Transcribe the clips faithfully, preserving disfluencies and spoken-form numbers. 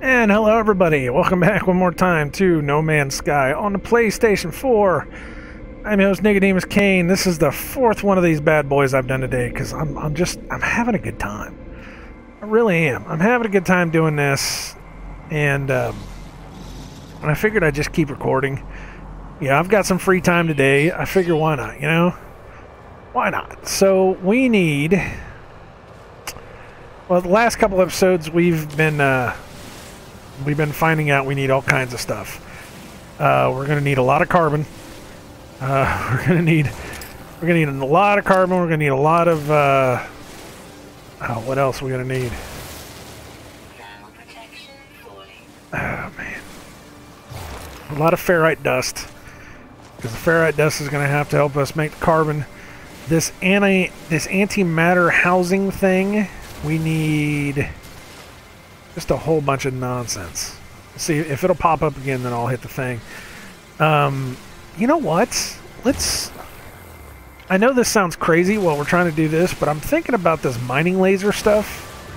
And hello everybody, welcome back one more time to No Man's Sky on the PlayStation four. I'm your host Nicodemus Kane. This is the fourth one of these bad boys I've done today because I'm, I'm just, I'm having a good time. I really am. I'm having a good time doing this, and um, I figured I'd just keep recording. Yeah, I've got some free time today. I figure why not, you know? Why not? So we need... Well, the last couple episodes we've been uh, we've been finding out we need all kinds of stuff. Uh, we're going to need a lot of carbon. Uh, we're going to need we're going to need a lot of carbon. We're going to need a lot of uh, oh, what else are we going to need? Oh man, a lot of ferrite dust, because the ferrite dust is going to have to help us make the carbon. This anti this antimatter housing thing. We need just a whole bunch of nonsense. See if it'll pop up again, then I'll hit the thing. Um, you know what? Let's... I know this sounds crazy while we're trying to do this, but I'm thinking about this mining laser stuff.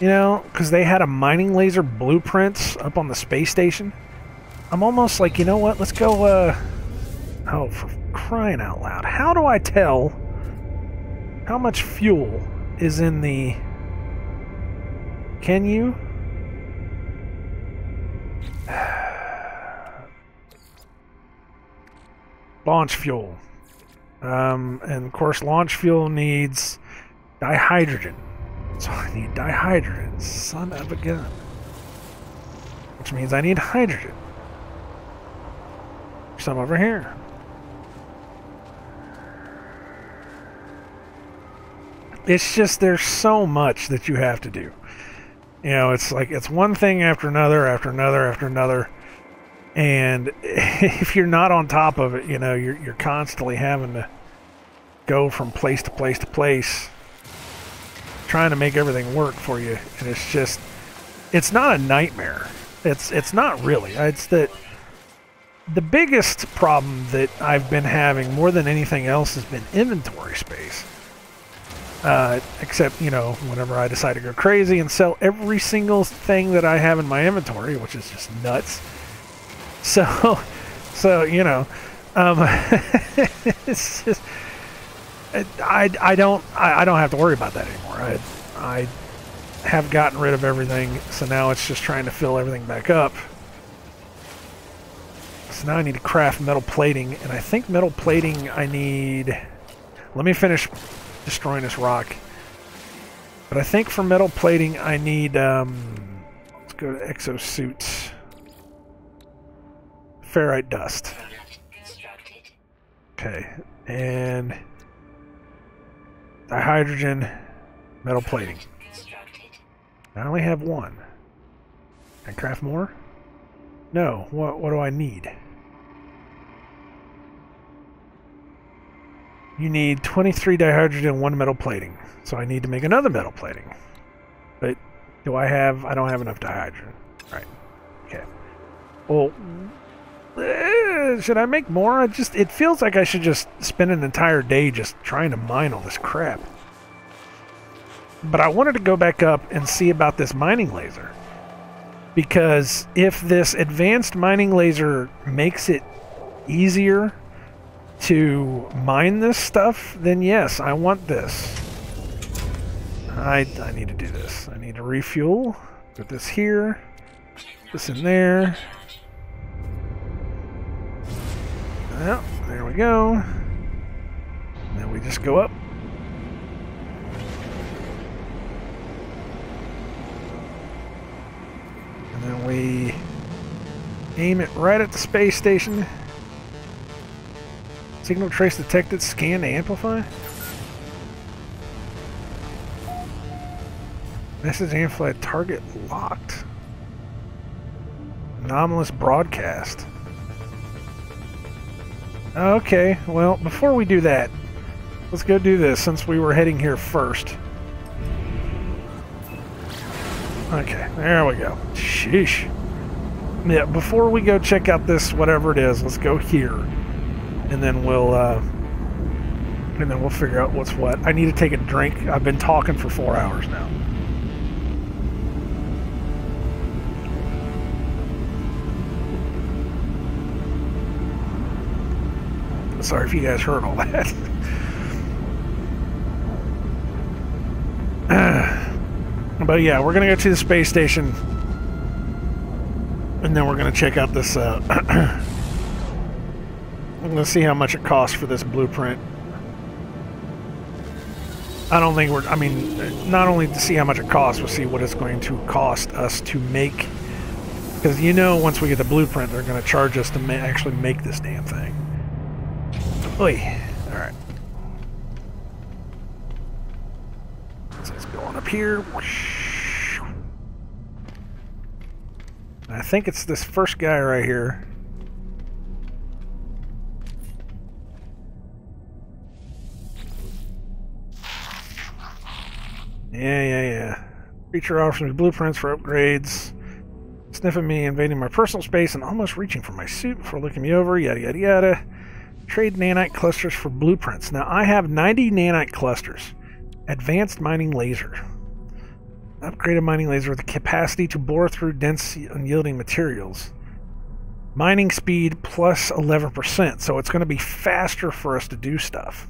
You know, because they had a mining laser blueprints up on the space station. I'm almost like, you know what? Let's go, uh... oh, for crying out loud. How do I tell how much fuel... is in the... Can you? Launch fuel. Um, and of course launch fuel needs dihydrogen. So I need dihydrogen. Son of a gun. Which means I need hydrogen. Some over here. It's just there's so much that you have to do. You know, it's like it's one thing after another, after another, after another. And if you're not on top of it, you know, you're, you're constantly having to go from place to place to place, trying to make everything work for you. And it's just, it's not a nightmare. It's, it's not really. It's that the biggest problem that I've been having more than anything else has been inventory space. Uh, except, you know, whenever I decide to go crazy and sell every single thing that I have in my inventory, which is just nuts. So, so you know, um, it's just, it, I, I don't I, I don't have to worry about that anymore. I, I have gotten rid of everything, so now it's just trying to fill everything back up. So now I need to craft metal plating, and I think metal plating I need... Let me finish... destroying this rock, but I think for metal plating I need um, let's go to exosuits, ferrite dust. Okay, and dihydrogen, metal plating. I only have one. Can I craft more? No. What what do I need? You need twenty-three dihydrogen and one metal plating. So I need to make another metal plating. But do I have... I don't have enough dihydrogen. Right. Okay. Well, eh, should I make more? I just... It feels like I should just spend an entire day just trying to mine all this crap. But I wanted to go back up and see about this mining laser. Because if this advanced mining laser makes it easier... to mine this stuff, then yes, I want this. I, I need to do this. I need to refuel. Put this here. This in there. Well, there we go. And then we just go up. And then we aim it right at the space station. Signal trace detected, scan to amplify. Message amplified, target locked. Anomalous broadcast. Okay, well, before we do that, let's go do this since we were heading here first. Okay, there we go. Sheesh. Yeah, before we go check out this whatever it is, let's go here. And then we'll, uh, and then we'll figure out what's what. I need to take a drink. I've been talking for four hours now. Sorry if you guys heard all that. But yeah, we're going to go to the space station. And then we're going to check out this... Uh, I'm going to see how much it costs for this blueprint. I don't think we're... I mean, not only to see how much it costs, we'll see what it's going to cost us to make. Because, you know, once we get the blueprint, they're going to charge us to ma actually make this damn thing. Oy. All right. So let's go on up here. I think it's this first guy right here. Yeah, yeah, yeah. Creature offers me blueprints for upgrades. Sniffing me, invading my personal space, and almost reaching for my suit before looking me over. Yada, yada, yada. Trade nanite clusters for blueprints. Now, I have ninety nanite clusters. Advanced mining laser. Upgraded mining laser with the capacity to bore through dense, unyielding materials. Mining speed plus eleven percent. So it's going to be faster for us to do stuff.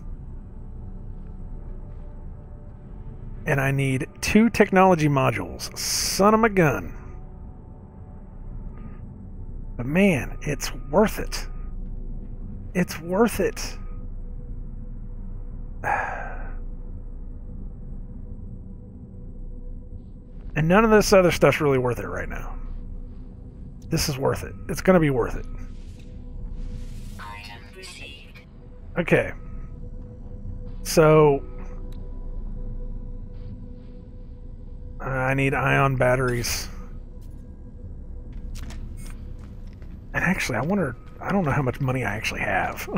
And I need two technology modules. Son of a gun. But man, it's worth it. It's worth it. And none of this other stuff's really worth it right now. This is worth it. It's going to be worth it. Item received. Okay. So... I need ion batteries. And actually, I wonder... I don't know how much money I actually have.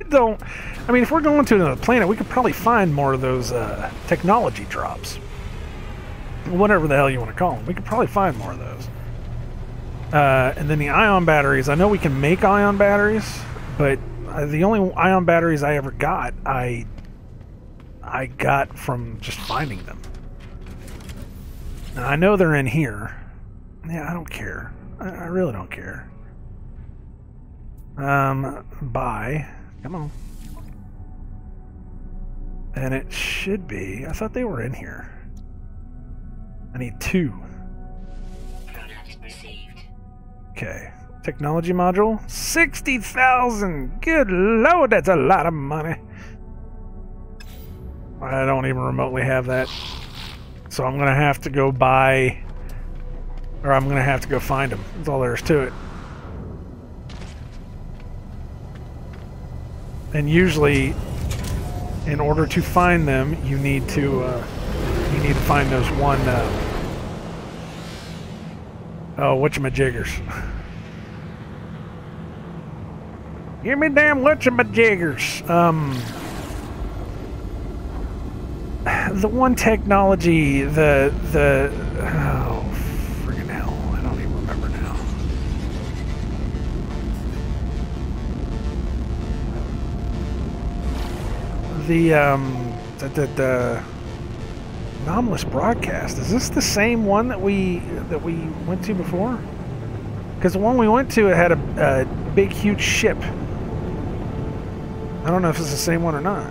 I don't... I mean, if we're going to another planet, we could probably find more of those uh, technology drops. Whatever the hell you want to call them. We could probably find more of those. Uh, and then the ion batteries. I know we can make ion batteries, but the only ion batteries I ever got, I... I got from just finding them. Now, I know they're in here. Yeah, I don't care. I, I really don't care. Um, buy. Come on. And it should be... I thought they were in here. I need two. Okay. Technology module. sixty thousand! Good lord, that's a lot of money. I don't even remotely have that. So I'm going to have to go buy... Or I'm going to have to go find them. That's all there is to it. And usually, in order to find them, you need to... Uh, You need to find those one, uh, oh, whatchamajiggers. Give me damn whatchamajiggers. Um, the one technology, the, the, oh, friggin' hell, I don't even remember now. The, um, the, the, the anomalous broadcast. Is this the same one that we that we went to before? Because the one we went to, it had a, a big, huge ship. I don't know if it's the same one or not.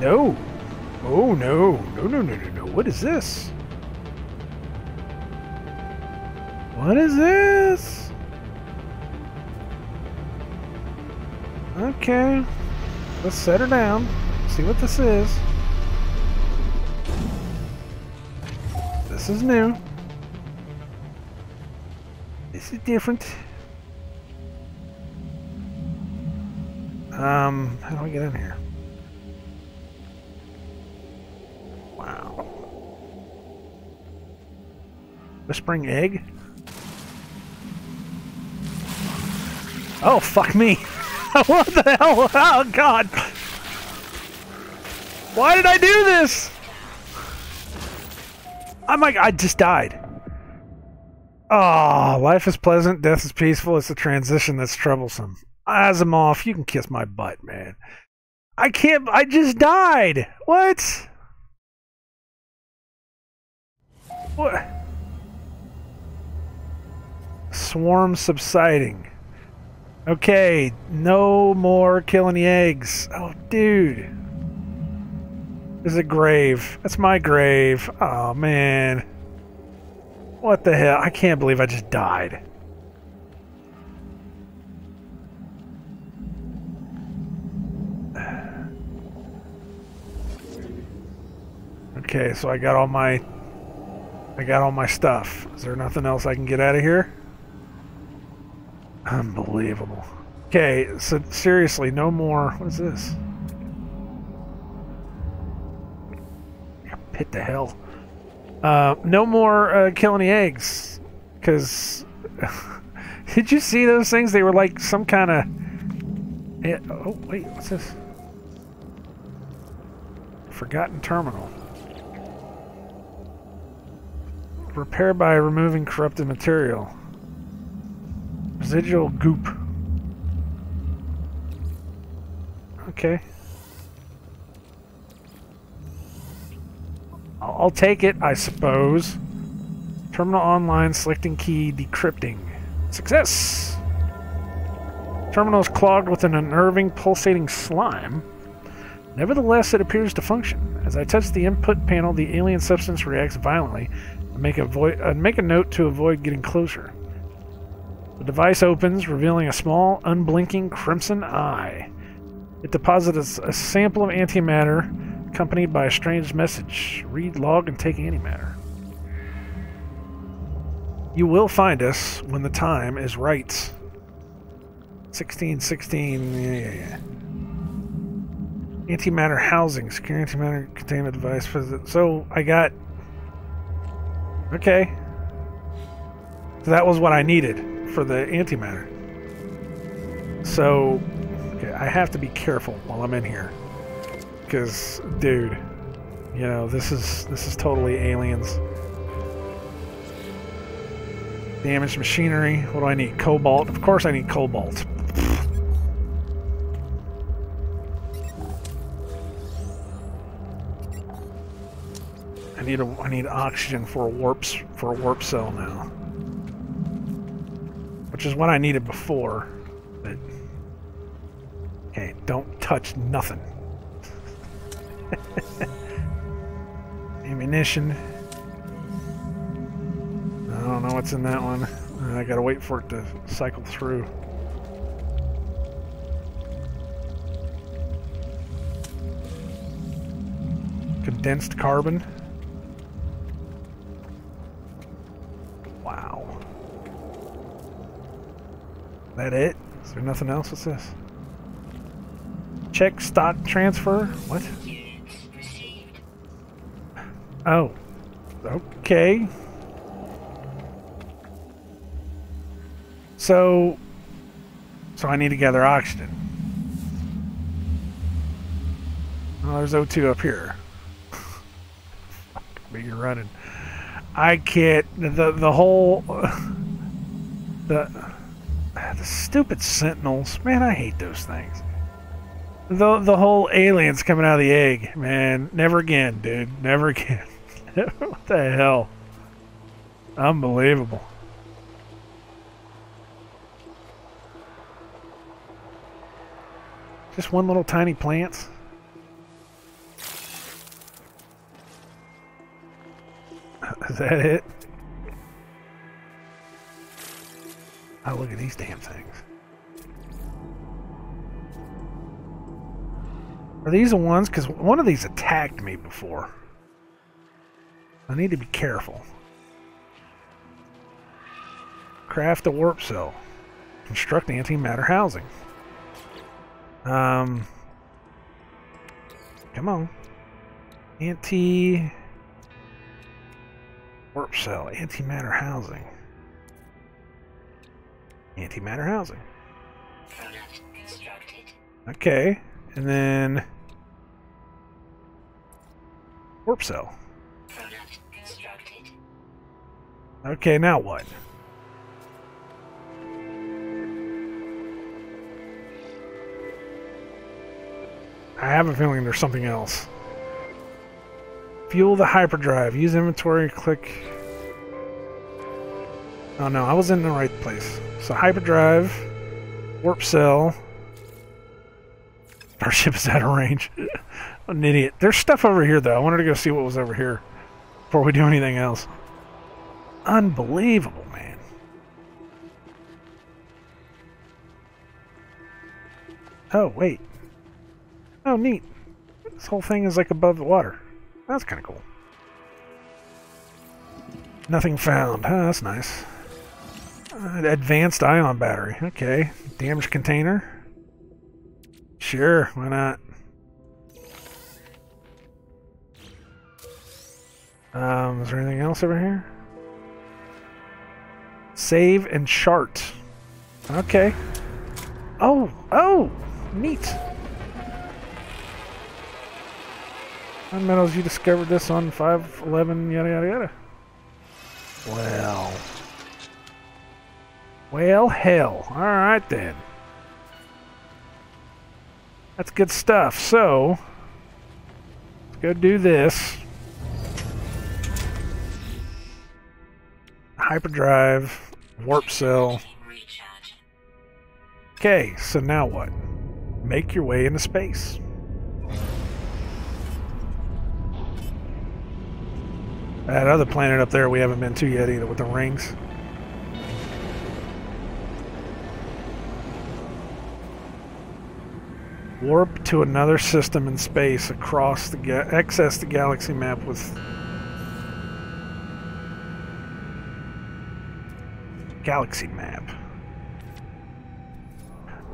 No. Oh no! No! No! No! No! No! What is this? What is this? Okay. Let's set her down, see what this is. This is new. This is different. Um, how do I get in here? Wow. Whispering egg? Oh, fuck me! What the hell? Oh, God. Why did I do this? I'm like, I just died. Oh, life is pleasant. Death is peaceful. It's the transition that's troublesome. Asimov, you can kiss my butt, man. I can't. I just died. What? What? Swarm subsiding. Okay, no more killing the eggs. Oh, dude. There's a grave. That's my grave. Oh, man. What the hell? I can't believe I just died. Okay, so I got all my... I got all my stuff. Is there nothing else I can get out of here? Unbelievable. Okay, so seriously, no more... What is this? Hit the hell. Uh, no more uh, killing the eggs. Because... Did you see those things? They were like some kind of... Yeah. Oh, wait, what's this? Forgotten terminal. Repair by removing corrupted material. Residual goop. Okay. I'll take it, I suppose. Terminal online, selecting key, decrypting. Success! Terminal is clogged with an unnerving, pulsating slime. Nevertheless, it appears to function. As I touch the input panel, the alien substance reacts violently. I make a, vo I make a note to avoid getting closer. The device opens, revealing a small, unblinking crimson eye. It deposits a sample of antimatter, accompanied by a strange message. Read, log, and take antimatter. You will find us when the time is right. sixteen sixteen, yeah, yeah, yeah. Antimatter housing. Secure antimatter containment device. So, I got... Okay. So that was what I needed for the antimatter. So, okay, I have to be careful while I'm in here. Because, dude, you know, this is this is totally aliens. Damaged machinery. What do I need? Cobalt. Of course I need cobalt. I need a I need oxygen for a warps for a warp cell now. Which is what I needed before. But, okay, don't touch nothing. Ammunition. I don't know what's in that one. Uh, I gotta wait for it to cycle through. Condensed carbon. Wow. Is that it? Is there nothing else? What's this? Check stock transfer? What? Oh, okay. So, so I need to gather oxygen. Well, there's O two up here. Fuck me, you're running. I can't. The the whole the the stupid sentinels. Man, I hate those things. The, the whole aliens coming out of the egg, man. Never again, dude. Never again. What the hell? Unbelievable. Just one little tiny plant. Is that it? Oh, look at these damn things. Are these the ones? Because one of these attacked me before. I need to be careful. Craft a warp cell. Construct antimatter housing. Um. Come on. Anti... Warp cell. Antimatter housing. Antimatter housing. Product constructed. Okay. And then warp cell. Product constructed. Okay, now what? I have a feeling there's something else. Fuel the hyperdrive. Use inventory. Click. Oh no, I was in the right place. So hyperdrive, warp cell. Our ship is out of range. I'm an idiot. There's stuff over here though. I wanted to go see what was over here before we do anything else. Unbelievable, man. Oh, wait. Oh, neat. This whole thing is like above the water. That's kind of cool. Nothing found. Oh, that's nice. Uh, advanced ion battery. Okay. Damaged container. Sure, why not? Um, is there anything else over here? Save and chart. Okay. Oh, oh, neat. On Meadows, you discovered this on five eleven, yada yada yada. Well. Well, hell. Alright then. That's good stuff. So, let's go do this. Hyperdrive, warp cell. Okay, so now what? Make your way into space. That other planet up there we haven't been to yet either, with the rings. Warp to another system in space across the ga- access the galaxy map with galaxy map.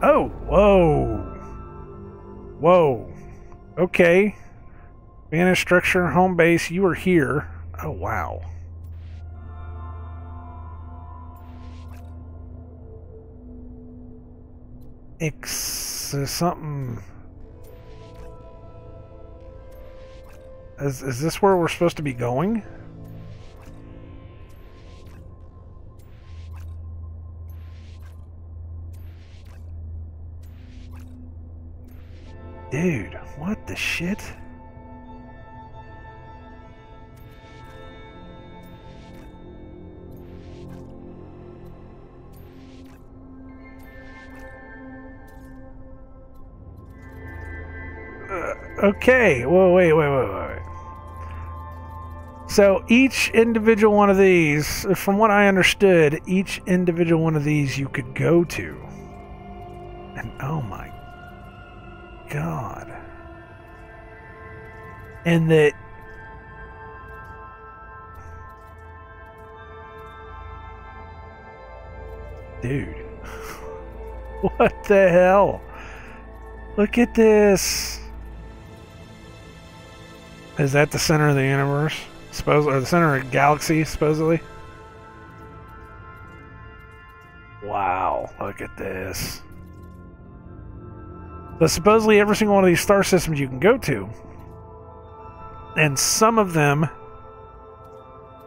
Oh, whoa. Whoa. Okay. Vantage structure, home base, you are here. Oh, wow. X uh, something. Is, is this where we're supposed to be going? Dude, what the shit? Okay, whoa, wait, wait, wait, wait. So each individual one of these, from what I understood, each individual one of these you could go to. And oh my God. And that... Dude. What the hell? Look at this. Is that the center of the universe? Supposedly, or the center of the galaxy, supposedly? Wow, look at this. But supposedly every single one of these star systems you can go to. And some of them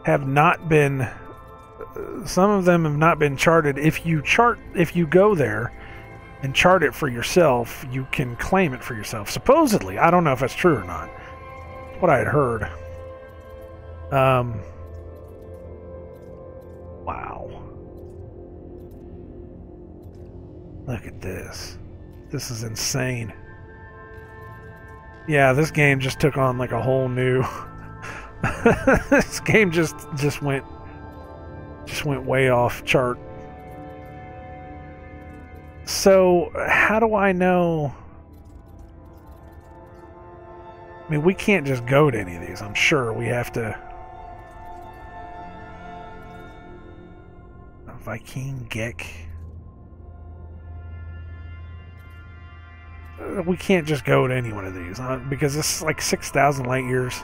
have not been... Some of them have not been charted. If you chart, if you go there and chart it for yourself, you can claim it for yourself. Supposedly. I don't know if that's true or not. What I had heard. Um, wow. Look at this. This is insane. Yeah, this game just took on like a whole new... This game just just went just went way off chart. So, how do I know... I mean, we can't just go to any of these. I'm sure we have to... A Viking Geck. We can't just go to any one of these, huh? Because this is like six thousand light years.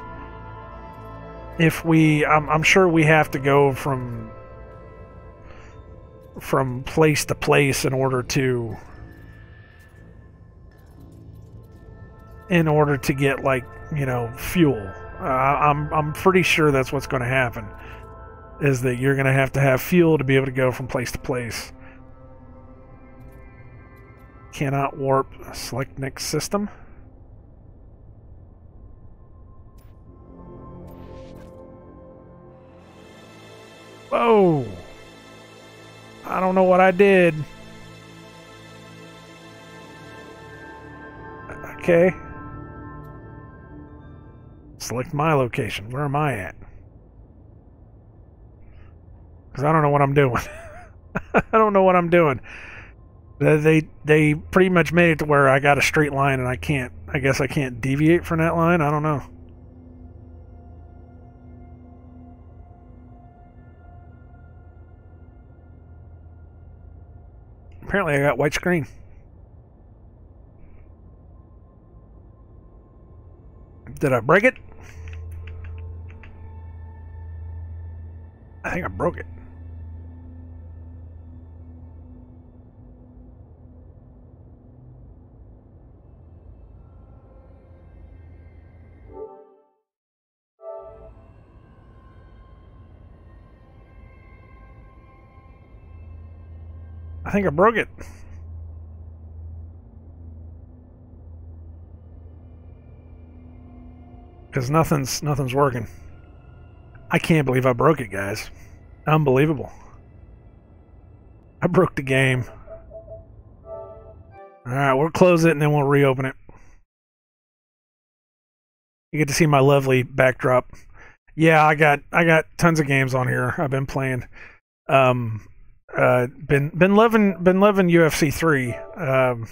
If we... I'm, I'm sure we have to go from... From place to place in order to... In order to get, like, you know, fuel. Uh, I'm, I'm pretty sure that's what's going to happen. Is that you're going to have to have fuel to be able to go from place to place. Cannot warp. Select next system. Whoa! I don't know what I did. Okay. Select my location. Where am I at? Because I don't know what I'm doing. I don't know what I'm doing. They they pretty much made it to where I got a straight line and I can't, I guess I can't deviate from that line. I don't know. Apparently I got white screen. Did I break it? I think I broke it. I think I broke it. Because nothing's, nothing's working. I can't believe I broke it, guys. Unbelievable. I broke the game. Alright, we'll close it and then we'll reopen it. You get to see my lovely backdrop. Yeah, I got I got tons of games on here I've been playing. Um uh been been loving been loving U F C three. Um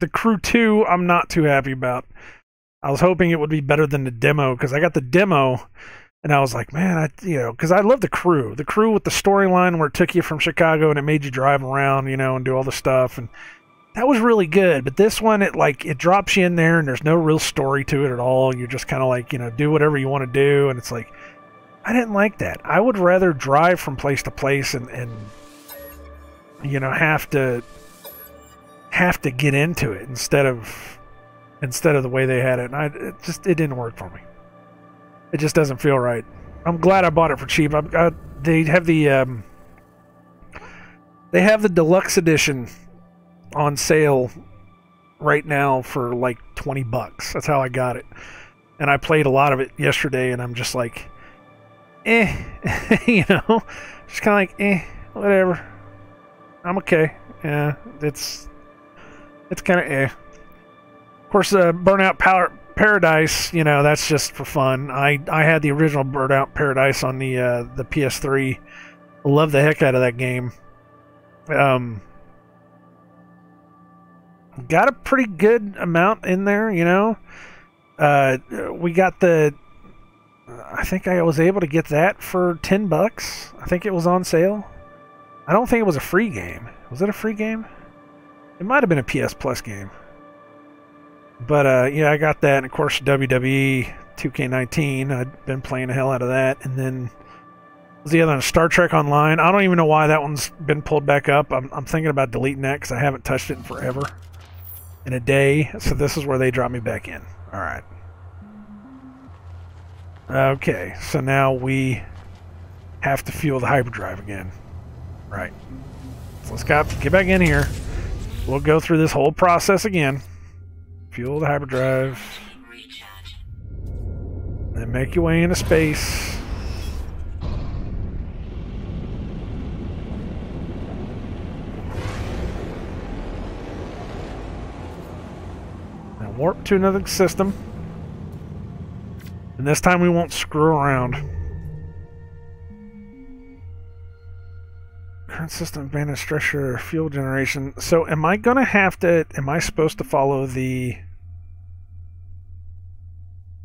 The Crew two I'm not too happy about. I was hoping it would be better than the demo, because I got the demo and I was like, man, I, you know, because I love The Crew. The Crew with the storyline where it took you from Chicago and it made you drive around, you know, and do all the stuff. And that was really good. But this one, it like, it drops you in there and there's no real story to it at all. You're just kind of like, you know, do whatever you want to do. And it's like, I didn't like that. I would rather drive from place to place and, and you know, have to, have to get into it instead of... instead of the way they had it, and I it just it didn't work for me. It just doesn't feel right. I'm glad I bought it for cheap. I, I, they have the um, they have the deluxe edition on sale right now for like twenty bucks. That's how I got it, and I played a lot of it yesterday. And I'm just like, eh, you know, just kind of like eh, whatever. I'm okay. Yeah, it's it's kind of eh. Of course, uh, Burnout Paradise, you know, that's just for fun. I, I had the original Burnout Paradise on the uh, the P S three. Love the heck out of that game. Um, got a pretty good amount in there, you know. Uh, we got the... I think I was able to get that for ten bucks. I think it was on sale. I don't think it was a free game. Was it a free game? It might have been a P S Plus game. But, uh, yeah, I got that, and of course, W W E two K nineteen, I've been playing the hell out of that, and then the other one, Star Trek Online. I don't even know why that one's been pulled back up. I'm, I'm thinking about deleting that, because I haven't touched it in forever, in a day, so this is where they drop me back in. Alright. Okay, so now we have to fuel the hyperdrive again. Right. So let's get back in here. We'll go through this whole process again. Fuel the hyperdrive. Then make your way into space. And warp to another system. And this time we won't screw around. Current system, abandoned structure, fuel generation. So am I gonna have to, am I supposed to follow the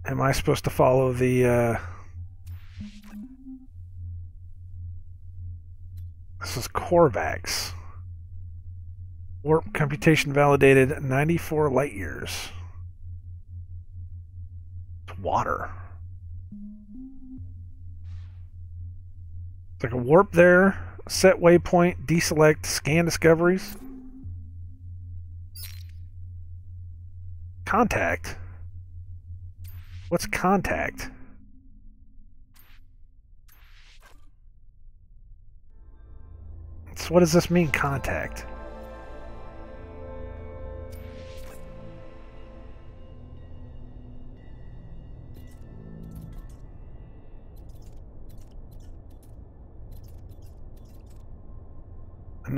Am I supposed to follow the, uh... This is Korvax. Warp computation validated, ninety-four light years. It's water. It's like a warp there, set waypoint, deselect, scan discoveries. Contact? What's contact? So what does this mean, contact?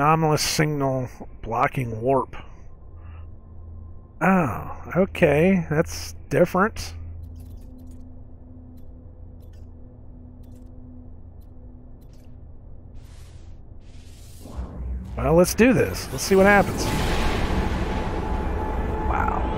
anomalous signal blocking warp. Oh, okay, that's different. Well, let's do this. Let's see what happens. Wow.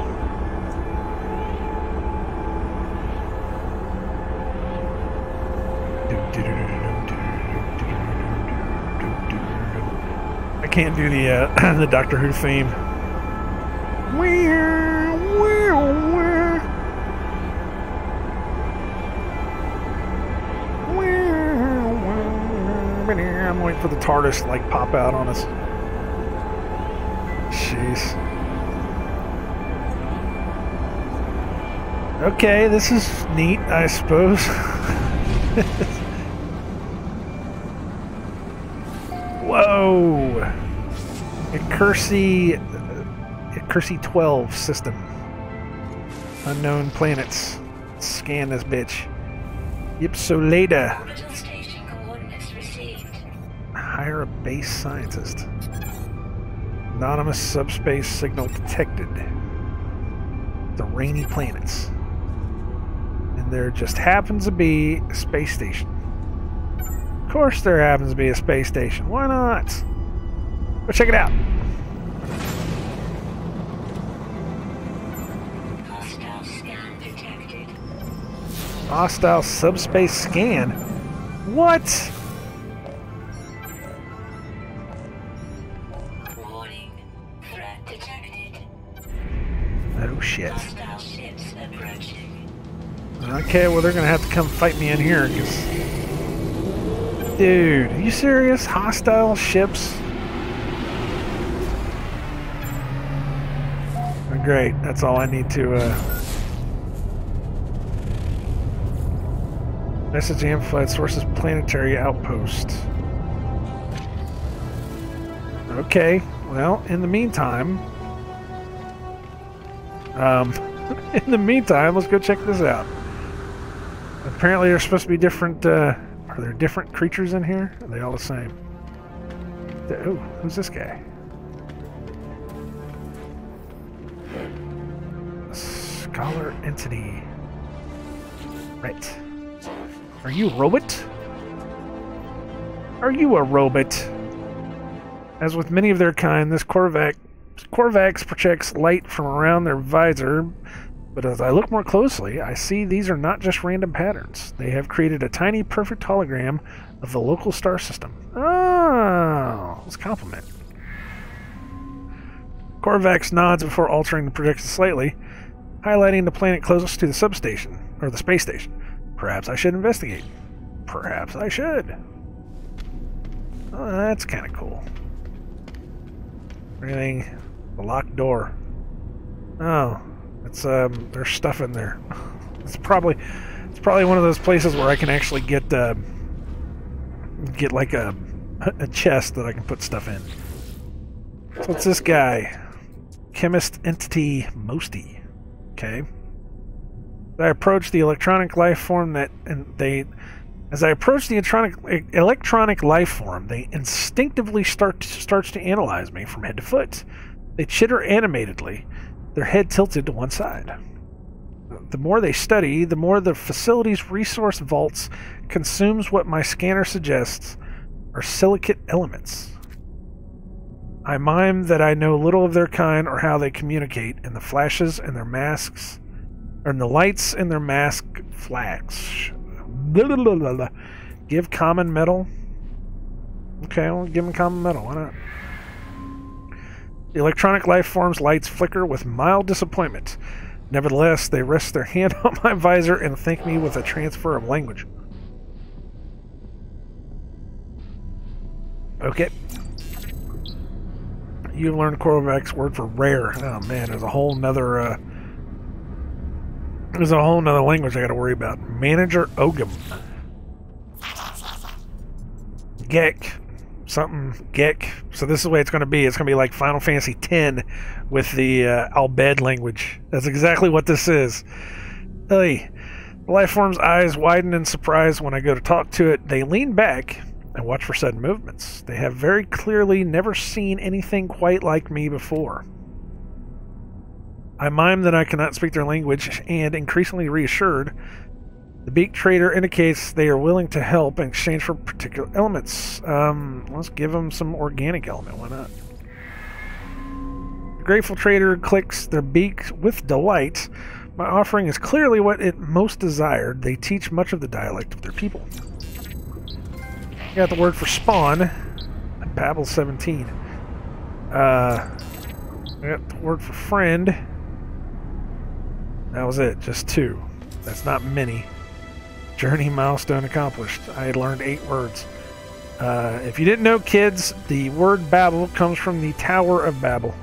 I can't do the uh, the Doctor Who theme. I'm waiting for the TARDIS to like pop out on us. Jeez. Okay, this is neat, I suppose. Whoa! A Cursey, a Cursey twelve system. Unknown planets. Let's scan this bitch. Ypsolata. Hire a base scientist. Anonymous subspace signal detected. The rainy planets. And there just happens to be a space station. Of course there happens to be a space station. Why not? Go check it out. Hostile scan detected. Hostile subspace scan? What? Okay, well they're gonna have to come fight me in here, cause... Dude, are you serious? Hostile ships? Oh, great, that's all I need to, uh... Message amplified sources planetary outpost. Okay, well, in the meantime... Um, in the meantime, let's go check this out. Apparently there's supposed to be different, uh, are there different creatures in here? Are they all the same? Oh, who's this guy? Scholar entity. Right. Are you a robot? Are you a robot? As with many of their kind, this Korvax, Korvax projects light from around their visor. But as I look more closely, I see these are not just random patterns. They have created a tiny, perfect hologram of the local star system. Oh, let's compliment. Korvax nods before altering the projection slightly, highlighting the planet closest to the substation, or the space station. Perhaps I should investigate. Perhaps I should. Oh, that's kind of cool. Anything? The locked door. Oh. It's, um, there's stuff in there. It's probably, it's probably one of those places where I can actually get, uh, get like a, a chest that I can put stuff in. So what's this guy? Chemist Entity Mosty. Okay. I approach the electronic life form that, and they, as I approach the electronic, electronic life form, they instinctively start, starts to analyze me from head to foot. They chitter animatedly. Their head tilted to one side. The more they study, the more the facility's resource vaults consumes what my scanner suggests are silicate elements. I mime that I know little of their kind or how they communicate, and the flashes and their masks, or in the lights and their mask flags. Blah, blah, blah, blah. Give common metal. Okay, I'll give them common metal. Why not? The electronic life form's lights flicker with mild disappointment. Nevertheless, they rest their hand on my visor and thank me with a transfer of language. Okay. You learned Korvax word for rare. Oh man, there's a whole nother uh, there's a whole nother language I gotta worry about. Manager Ogum. Gek. Something Gek. So this is the way it's going to be. It's going to be like Final Fantasy X with the uh, Albed language. That's exactly what this is. Hey, the lifeform's eyes widen in surprise when I go to talk to it. They lean back, and watch for sudden movements. They have very clearly never seen anything quite like me before. I mime that I cannot speak their language, and increasingly reassured, the beak trader indicates they are willing to help in exchange for particular elements. Um, let's give them some organic element, why not? The grateful trader clicks their beak with delight. My offering is clearly what it most desired. They teach much of the dialect of their people. Got the word for spawn. Babel seventeen. Uh, got the word for friend. That was it. Just two. That's not many. Journey milestone accomplished. I had learned eight words. Uh, if you didn't know, kids, the word Babel comes from the Tower of Babel.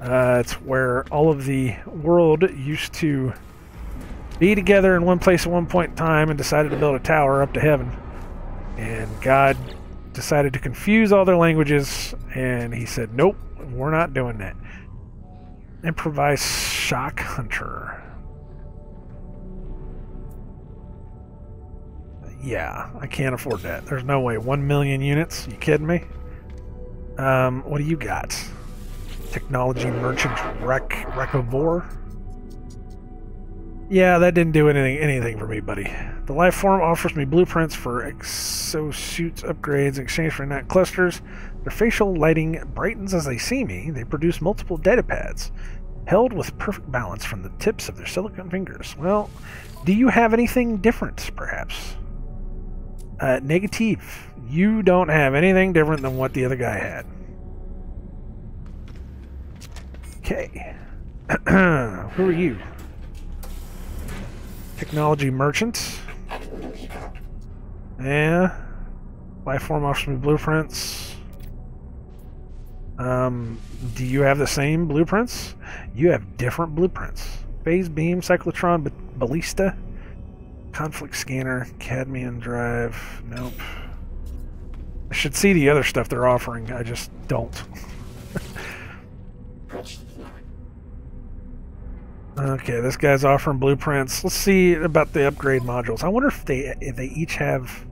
Uh, it's where all of the world used to be together in one place at one point in time and decided to build a tower up to heaven. And God decided to confuse all their languages, and he said, nope, we're not doing that. Improvised shock hunter. Yeah, I can't afford that. There's no way. One million units? You kidding me? Um, what do you got? Technology merchant wreck wreckivore. Yeah, that didn't do anything anything for me, buddy. The life form offers me blueprints for exosuits upgrades in exchange for nat clusters. Their facial lighting brightens as they see me. They produce multiple data pads, held with perfect balance from the tips of their silicone fingers. Well, do you have anything different, perhaps? Uh, negative. You don't have anything different than what the other guy had. Okay. Who are you? Technology merchant. Yeah. Lifeform offers me blueprints. Um, do you have the same blueprints? You have different blueprints. Phase beam, cyclotron, ba ballista, conflict scanner, cadmium drive. Nope. I should see the other stuff they're offering. I just don't. Okay, this guy's offering blueprints. Let's see about the upgrade modules. I wonder if they if they each have.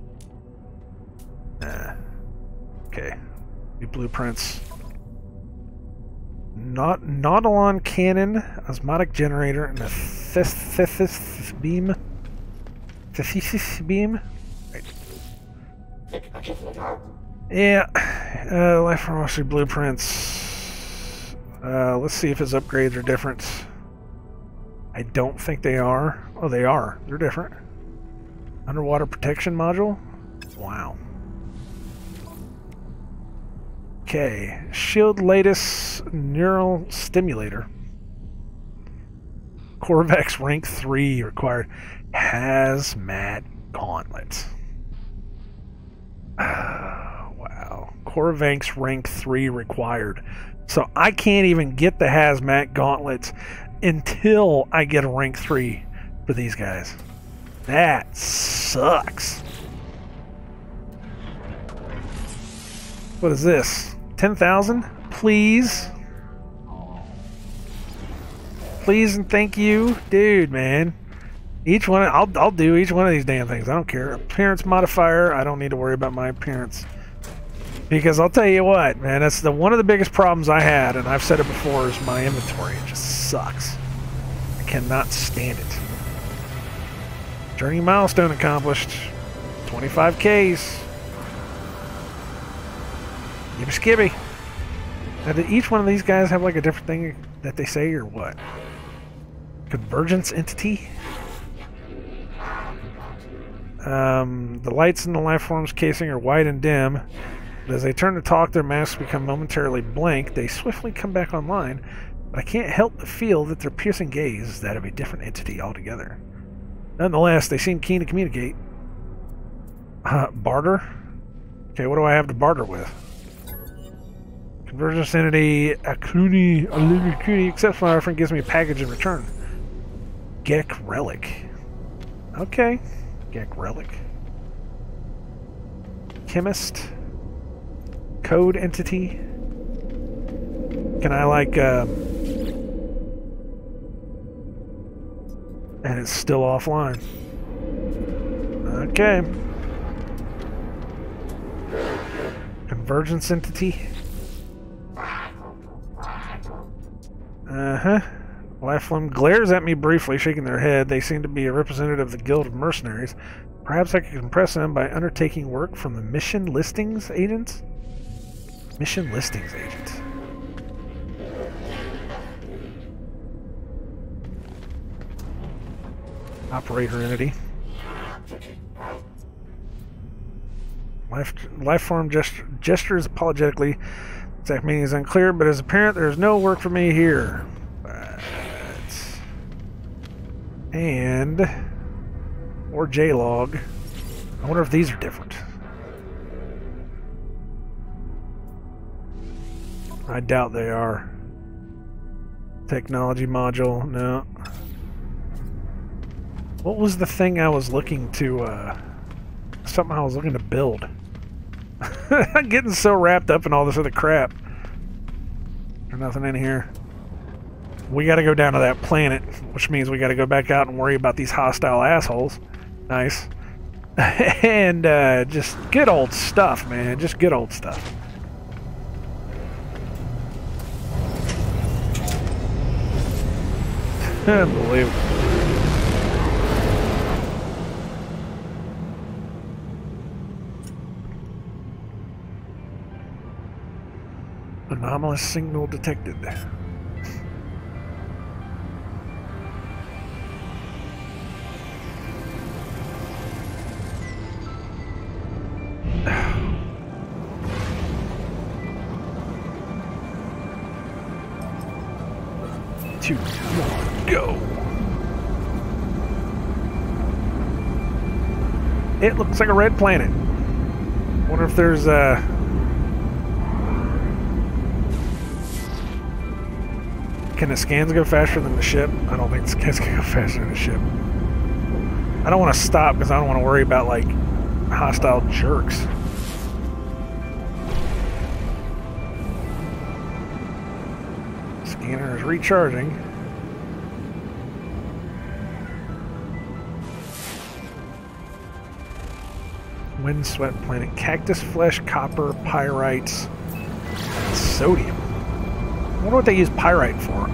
Nah. Okay, new blueprints. Not Nautilon cannon, osmotic generator, and a thesis beam. Thesis beam. Right. Yeah. Uh, life from Aussie blueprints. Uh, let's see if his upgrades are different. I don't think they are. Oh, they are. They're different. Underwater protection module? Wow. Okay. Shield lattice neural stimulator. Korvax rank three required. Hazmat gauntlet. Uh, wow. Korvax rank three required. So I can't even get the hazmat gauntlets until I get a rank three for these guys. That sucks. What is this? ten thousand? Please? Please and thank you? Dude, man. Each one, I'll, I'll do each one of these damn things. I don't care. Appearance modifier, I don't need to worry about my appearance. Because I'll tell you what, man, that's the one of the biggest problems I had, and I've said it before, is my inventory. It just sucks. I cannot stand it. Journey milestone accomplished. twenty-five Ks. Give me skibby. Now, did each one of these guys have like a different thing that they say, or what? Convergence entity? Um, the lights in the lifeform's casing are white and dim. As they turn to talk, their masks become momentarily blank. They swiftly come back online, but I can't help but feel that their piercing gaze is that of a different entity altogether. Nonetheless, they seem keen to communicate. Uh, barter? Okay, what do I have to barter with? Convergence entity, Akuni, Alivicuni, accepts my offering, gives me a package in return. Gek Relic. Okay. Gek Relic. Chemist. Code entity. Can I like um and it's still offline. Okay. Convergence entity? Uh-huh. Laughlin glares at me briefly, shaking their head. They seem to be a representative of the Guild of Mercenaries. Perhaps I could impress them by undertaking work from the Mission Listings Agents? Mission Listings Agents. Operator entity. Life, life form gest gestures apologetically. Exact meaning is unclear, but as apparent, there is no work for me here. But... And... Or J-Log. I wonder if these are different. I doubt they are. Technology module, no. What was the thing I was looking to, uh... something I was looking to build? I'm getting so wrapped up in all this other crap. There's nothing in here. We gotta go down to that planet, which means we gotta go back out and worry about these hostile assholes. Nice. And, uh, just good old stuff, man. Just good old stuff. Unbelievable. Anomalous signal detected. Two, one, go! It looks like a red planet. Wonder if there's uh can the scans go faster than the ship? I don't think the scans can go faster than the ship. I don't want to stop because I don't want to worry about like hostile jerks. Scanner is recharging. Windswept planet. Cactus flesh, copper, pyrites, and sodium. I wonder what they use pyrite for.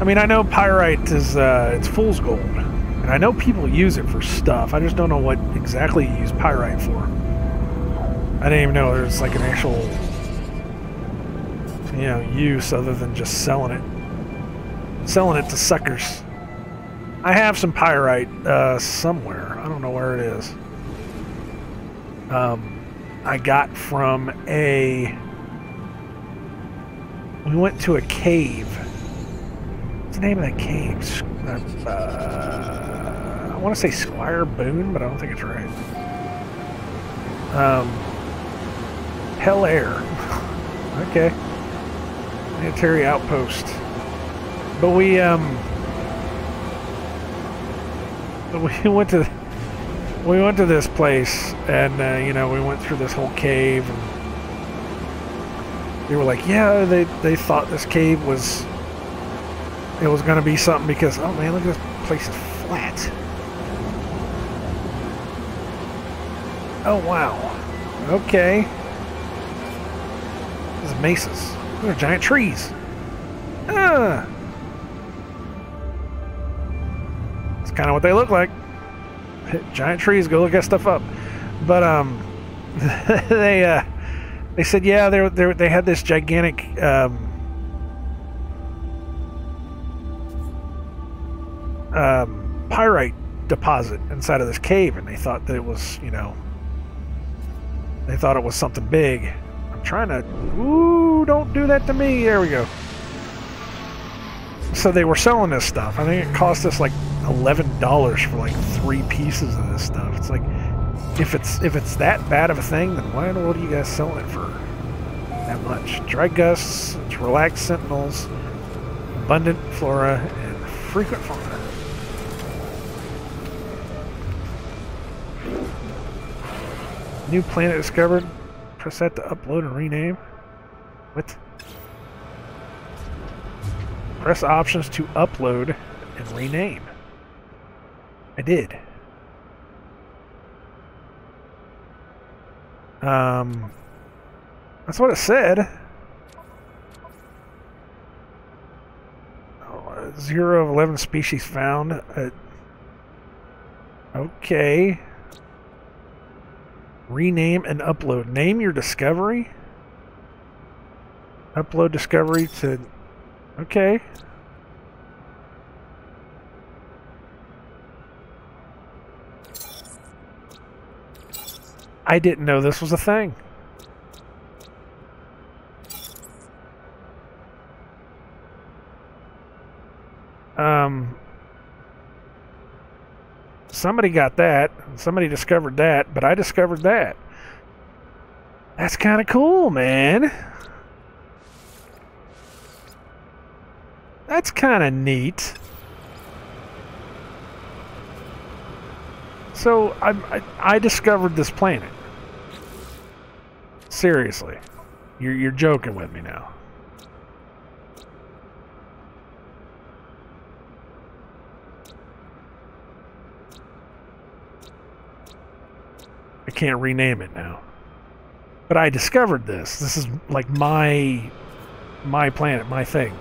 I mean, I know pyrite is uh, it's fool's gold. And I know people use it for stuff. I just don't know what exactly you use pyrite for. I didn't even know there's like an actual... you know, use other than just selling it. Selling it to suckers. I have some pyrite uh, somewhere. I don't know where it is. Um, I got from a... We went to a cave. What's the name of that cave? Uh, I want to say Squire Boone, but I don't think it's right. Um, Hell Air. Okay. Military outpost, but we um, we went to we went to this place, and uh, you know we went through this whole cave, and they were like, yeah, they they thought this cave was it was gonna be something because oh man, look at this place is flat. Oh wow, okay, this is mesas. Those are giant trees. Ah. That's kind of what they look like. Giant trees. Go look that stuff up. But um, they uh, they said yeah, they they they had this gigantic um, um, pyrite deposit inside of this cave, and they thought that it was you know they thought it was something big. Trying to... Ooh, don't do that to me. There we go. So they were selling this stuff. I think it cost us like eleven dollars for like three pieces of this stuff. It's like, if it's if it's that bad of a thing, then why in the world are you guys selling it for that much? Dry gusts, relaxed sentinels, abundant flora, and frequent fauna. New planet discovered. Press that to upload and rename. What? Press options to upload and rename. I did. Um, That's what it said. Oh, zero of eleven species found. Uh, okay. Rename and upload. Name your discovery. Upload discovery to... Okay. I didn't know this was a thing. Um, somebody got that. Somebody discovered that, but I discovered that. That's kind of cool, man. That's kind of neat. So I, I, I discovered this planet. Seriously. You're, you're joking with me now. I can't rename it now. But I discovered this. This is like my, my planet, my thing.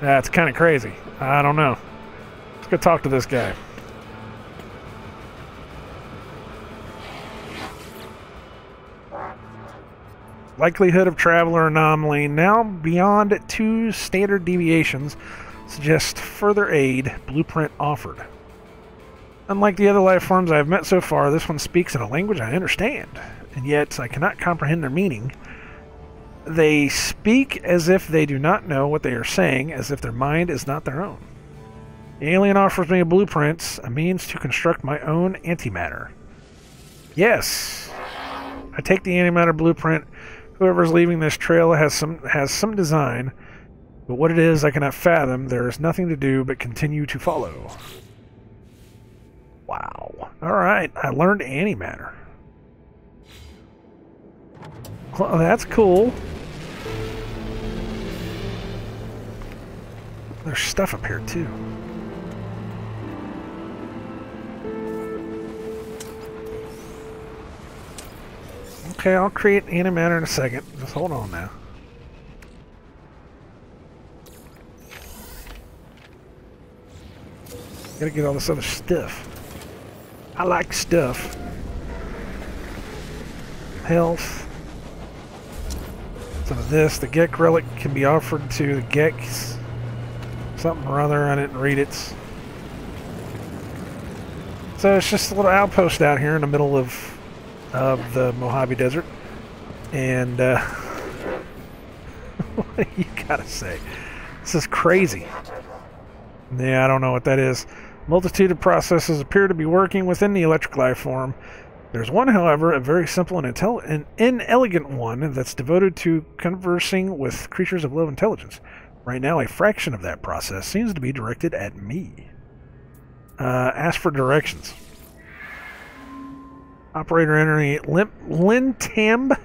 That's kind of crazy. I don't know. Let's go talk to this guy. Likelihood of traveler anomaly now beyond two standard deviations suggests further aid. Blueprint offered. Unlike the other life forms I have met so far, this one speaks in a language I understand, and yet I cannot comprehend their meaning. They speak as if they do not know what they are saying, as if their mind is not their own. The alien offers me a blueprint, a means to construct my own antimatter. Yes! I take the antimatter blueprint. Whoever's leaving this trail has some has some design, but what it is I cannot fathom. There is nothing to do but continue to follow. Wow. Alright, I learned antimatter. Well, that's cool. There's stuff up here, too. Okay, I'll create antimatter in a second. Just hold on now. Gotta get all this other stuff. I like stuff. Health. Some of this. The Gek relic can be offered to the Geks. Something or other. I didn't read it. So it's just a little outpost out here in the middle of of the Mojave Desert, and uh, what do you gotta say? This is crazy. Yeah, I don't know what that is. Multitude of processes appear to be working within the electric life form. There's one, however, a very simple and intel an inelegant one that's devoted to conversing with creatures of low intelligence. Right now, a fraction of that process seems to be directed at me. Uh, ask for directions. Operator entering Lintamb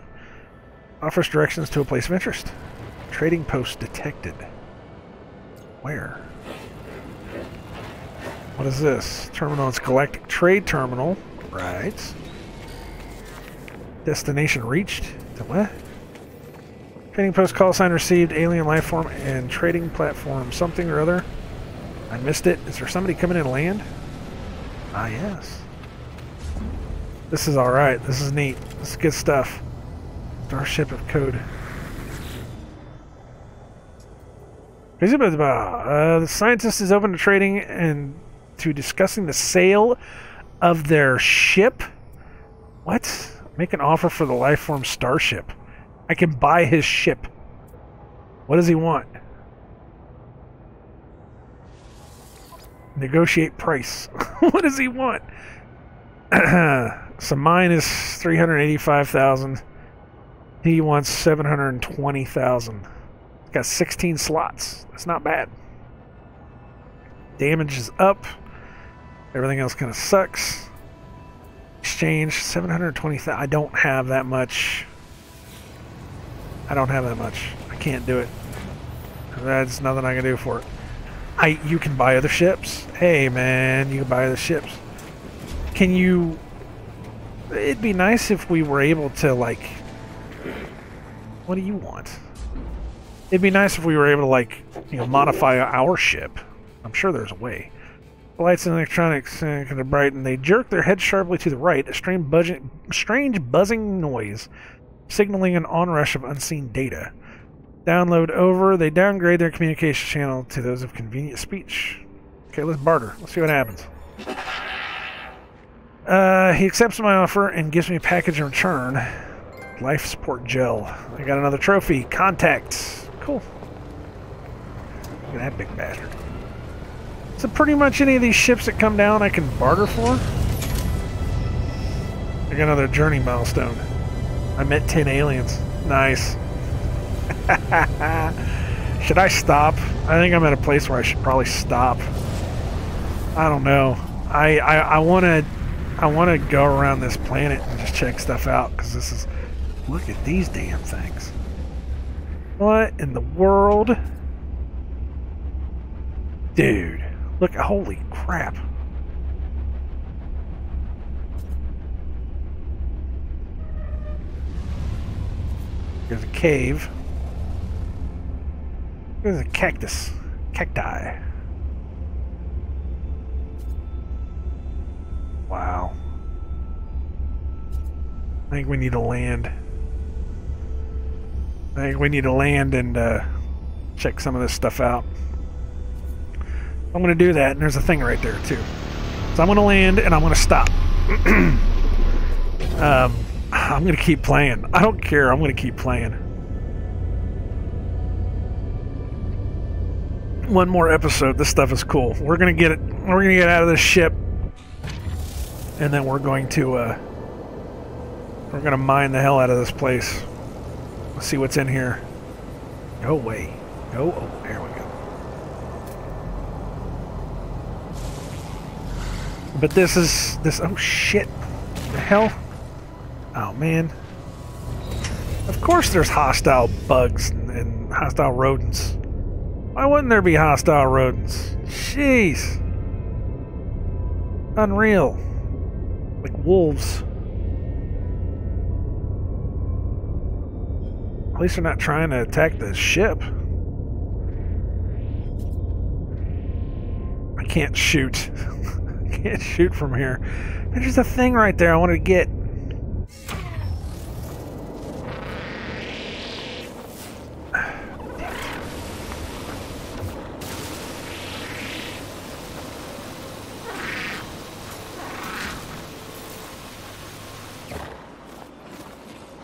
offers directions to a place of interest. Trading post detected. Where? What is this? Terminal. It's Galactic Trade Terminal. Right. Destination reached. To what? Trading post call sign received. Alien life form and trading platform. Something or other. I missed it. Is there somebody coming in to land? Ah, yes. This is alright. This is neat. This is good stuff. Starship of Code. Uh, the scientist is open to trading and to discussing the sale of their ship. What? Make an offer for the lifeform Starship. I can buy his ship. What does he want? Negotiate price. What does he want? So mine is three hundred eighty-five thousand. He wants seven hundred twenty thousand. Got sixteen slots. That's not bad. Damage is up. Everything else kind of sucks. Exchange seven hundred twenty thousand. I don't have that much. I don't have that much. I can't do it. That's nothing I can do for it. I you can buy other ships. Hey man, you can buy other ships. Can you... It'd be nice if we were able to, like, What do you want? It'd be nice if we were able to, like, you know, modify our ship. I'm sure there's a way. The lights and electronics uh, kind of brighten. They jerk their head sharply to the right, a strange, budging, strange buzzing noise, signaling an onrush of unseen data. Download over. They downgrade their communication channel to those of convenient speech. Okay, let's barter. Let's see what happens. Uh, he accepts my offer and gives me a package in return. Life support gel. I got another trophy. Contacts. Cool. Look at that big bastard. So pretty much any of these ships that come down I can barter for. I got another journey milestone. I met ten aliens. Nice. Should I stop? I think I'm at a place where I should probably stop. I don't know. I I, I wanna I wanna go around this planet and just check stuff out, because this is... Look at these damn things. What in the world? Dude. Look, holy crap. There's a cave. There's a cactus. Cacti. Wow. I think we need to land. I think we need to land and uh, check some of this stuff out. I'm going to do that, and there's a thing right there, too. So I'm going to land, and I'm going to stop. um, I'm going to keep playing. I don't care. I'm going to keep playing. One more episode. This stuff is cool. We're gonna get it. We're gonna get out of this ship, and then we're going to uh, we're gonna mine the hell out of this place. Let's see what's in here. No way. No. Oh, there we go. But this is this. Oh shit! What the hell? Oh man. Of course, there's hostile bugs and, and hostile rodents. Why wouldn't there be hostile rodents? Jeez. Unreal. Like wolves. At least they're not trying to attack the ship. I can't shoot. I can't shoot from here. There's a thing right there I wanted to get.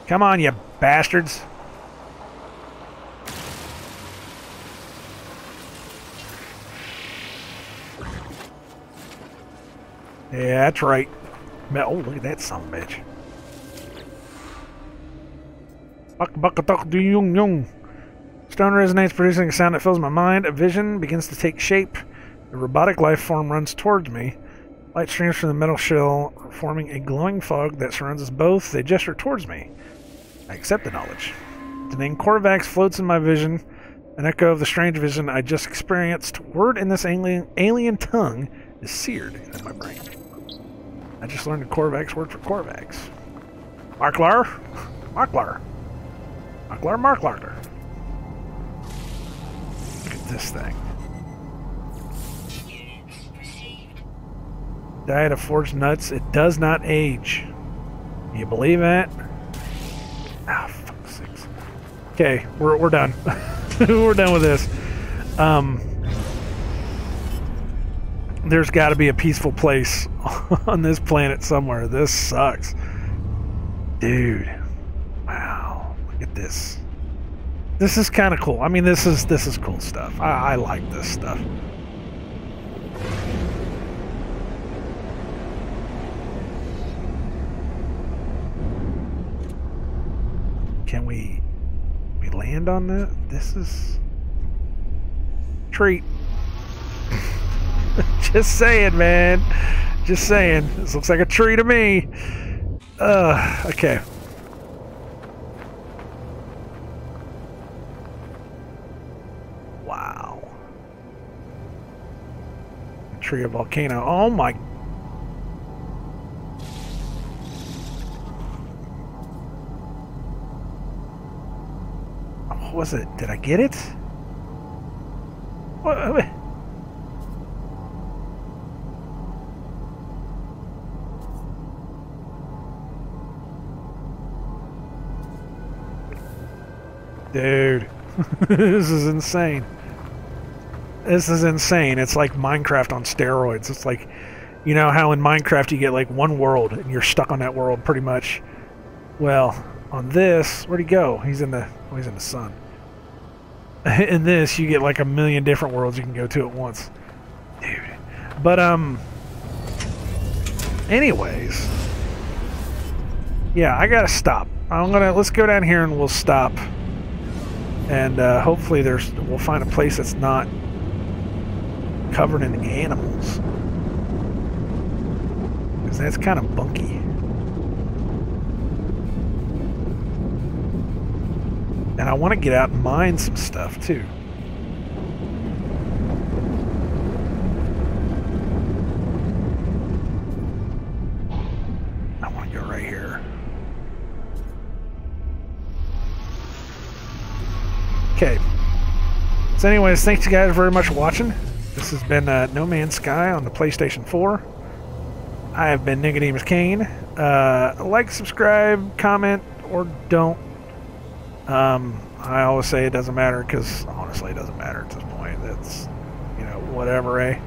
Come on, you bastards. Yeah, that's right. Oh, look at that son of a bitch. Stone resonates, producing a sound that fills my mind. A vision begins to take shape. The robotic life form runs towards me. Light streams from the metal shell, forming a glowing fog that surrounds us both. They gesture towards me. I accept the knowledge. The name Korvax floats in my vision, an echo of the strange vision I just experienced. Word in this alien, alien tongue is seared into my brain. I just learned that Korvax worked for Korvax. Marklar? Marklar. Marklar, Marklar. Look at this thing. Diet of forged nuts. It does not age. You believe that? Ah, oh, fuck six. Okay, we're we're done. We're done with this. Um, there's got to be a peaceful place on this planet somewhere. This sucks, dude. Wow, look at this. This is kind of cool. I mean, this is this is cool stuff. I, I like this stuff. Can we, we land on that? This is treat. Just saying, man. Just saying. This looks like a tree to me. Uh, okay. Wow. A tree of volcano. Oh my god. was it? Did I get it? What? Dude, this is insane. This is insane. It's like Minecraft on steroids. It's like, you know how in Minecraft you get like one world and you're stuck on that world pretty much. Well, on this, where'd he go? He's in the, oh, he's in the sun. In this, you get like a million different worlds you can go to at once. Dude. But, um, anyways. Yeah, I gotta stop. I'm gonna, let's go down here and we'll stop. And uh, hopefully there's, we'll find a place that's not covered in animals. Because that's kind of bunky. And I want to get out and mine some stuff, too. I want to go right here. Okay. So anyways, thanks you guys very much for watching. This has been uh, No Man's Sky on the PlayStation four. I have been Nicodemus Kane. Uh, like, subscribe, comment, or don't. Um, I always say it doesn't matter because, honestly, it doesn't matter at this point. That's, you know, whatever, eh?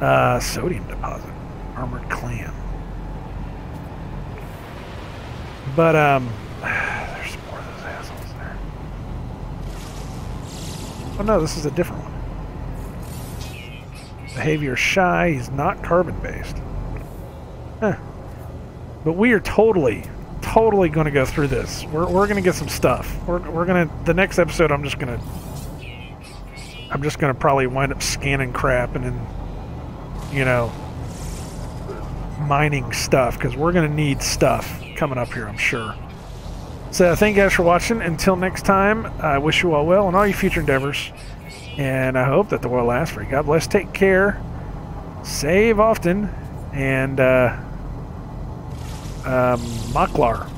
Uh, sodium deposit. Armored clam. But, um... there's more of those assholes there. Oh, no, this is a different one. Behavior shy. He's not carbon-based. Huh. But we are totally, totally going to go through this. We're, we're going to get some stuff. We're, we're going to... The next episode, I'm just going to... I'm just going to probably wind up scanning crap and then, you know, mining stuff. Because we're going to need stuff coming up here, I'm sure. So, thank you guys for watching. Until next time, I wish you all well in all your future endeavors. And I hope that the world lasts for you. God bless. Take care. Save often. And, uh... Um, Maklar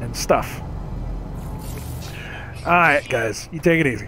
and stuff. Alright, guys. You take it easy.